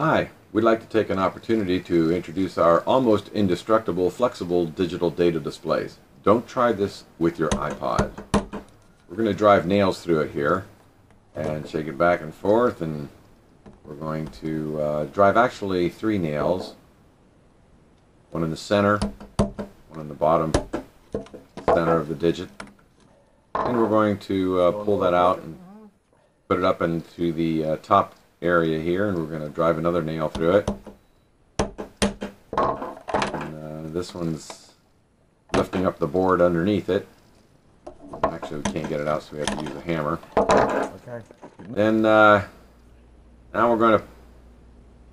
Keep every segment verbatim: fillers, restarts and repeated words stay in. Hi, we'd like to take an opportunity to introduce our almost indestructible flexible digital data displays. Don't try this with your iPod. We're going to drive nails through it here and shake it back and forth, and we're going to uh, drive actually three nails, one in the center, one in the bottom center of the digit, and we're going to uh, pull that out and put it up into the uh, top area here, and we're going to drive another nail through it. And, uh, this one's lifting up the board underneath it. Actually, we can't get it out, so we have to use a hammer. Okay. Then uh, now we're going to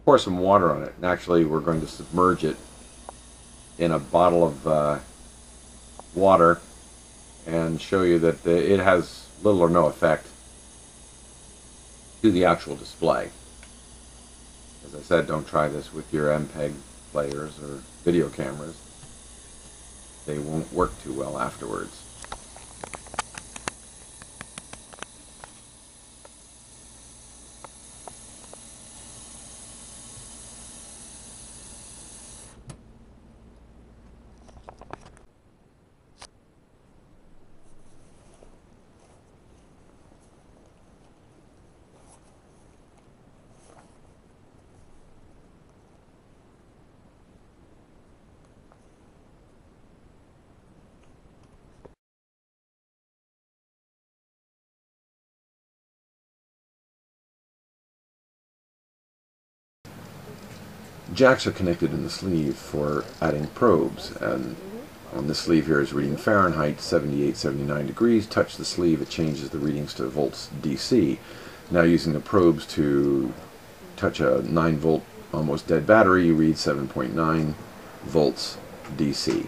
pour some water on it, and actually we're going to submerge it in a bottle of uh, water and show you that it has little or no effect to the actual display. As I said, don't try this with your M P E G players or video cameras. They won't work too well afterwards. Jacks are connected in the sleeve for adding probes, and on this sleeve here is reading Fahrenheit, seventy-eight, seventy-nine degrees. Touch the sleeve, it changes the readings to volts D C. Now, using the probes to touch a nine volt almost dead battery, you read seven point nine volts D C.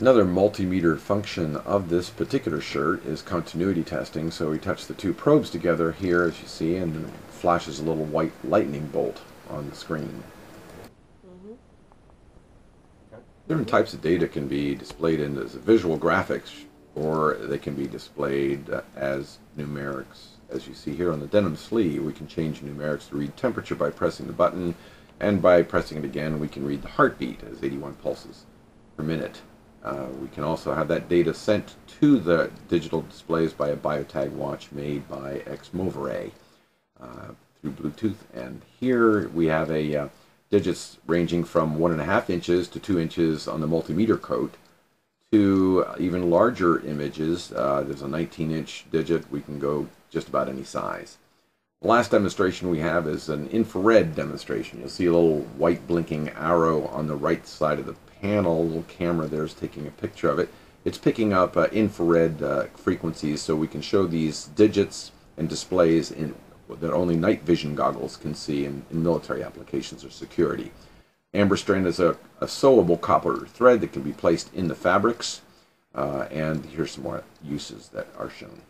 Another multimeter function of this particular shirt is continuity testing, so we touch the two probes together here, as you see, and it flashes a little white lightning bolt on the screen. Mm-hmm. Different types of data can be displayed in as visual graphics, or they can be displayed as numerics. As you see here on the denim sleeve, we can change numerics to read temperature by pressing the button, and by pressing it again, we can read the heartbeat as eighty-one pulses per minute. Uh, we can also have that data sent to the digital displays by a BioTag watch made by Exmoveray uh, through Bluetooth. And here we have a uh, digits ranging from one and a half inches to two inches on the multimeter coat to even larger images. Uh, there's a nineteen inch digit. We can go just about any size. The last demonstration we have is an infrared demonstration. You'll see a little white blinking arrow on the right side of the panel, little camera there is taking a picture of it. It's picking up uh, infrared uh, frequencies, so we can show these digits and displays in that only night vision goggles can see in, in military applications or security. Amber Strand is a, a sewable copper thread that can be placed in the fabrics, uh, and here's some more uses that are shown.